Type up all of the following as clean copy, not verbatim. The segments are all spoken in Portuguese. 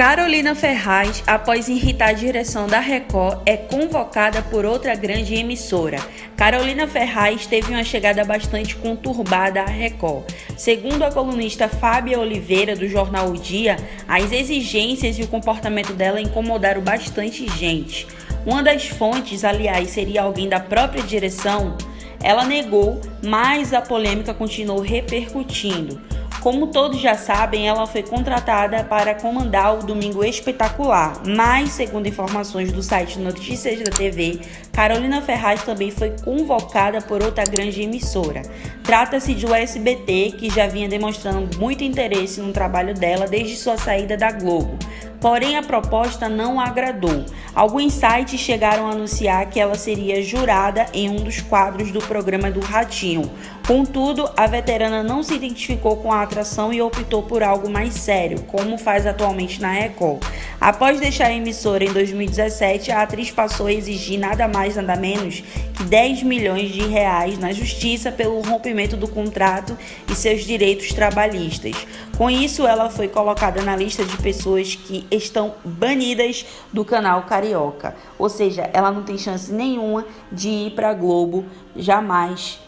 Carolina Ferraz, após irritar a direção da Record, é convocada por outra grande emissora. Carolina Ferraz teve uma chegada bastante conturbada à Record. Segundo a colunista Fábia Oliveira, do jornal O Dia, as exigências e o comportamento dela incomodaram bastante gente. Uma das fontes, aliás, seria alguém da própria direção. Ela negou, mas a polêmica continuou repercutindo. Como todos já sabem, ela foi contratada para comandar o Domingo Espetacular, mas, segundo informações do site Notícias da TV, Carolina Ferraz também foi convocada por outra grande emissora. Trata-se do SBT, que já vinha demonstrando muito interesse no trabalho dela desde sua saída da Globo. Porém, a proposta não agradou. Alguns sites chegaram a anunciar que ela seria jurada em um dos quadros do programa do Ratinho. Contudo, a veterana não se identificou com a atração e optou por algo mais sério, como faz atualmente na Record. Após deixar a emissora em 2017, a atriz passou a exigir nada mais nada menos que R$ 10 milhões na justiça pelo rompimento do contrato e seus direitos trabalhistas. Com isso, ela foi colocada na lista de pessoas que estão banidas do canal carioca, ou seja, ela não tem chance nenhuma de ir para Globo jamais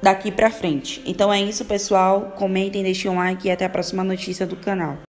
daqui para frente. Então é isso, pessoal, comentem, deixem um like e até a próxima notícia do canal.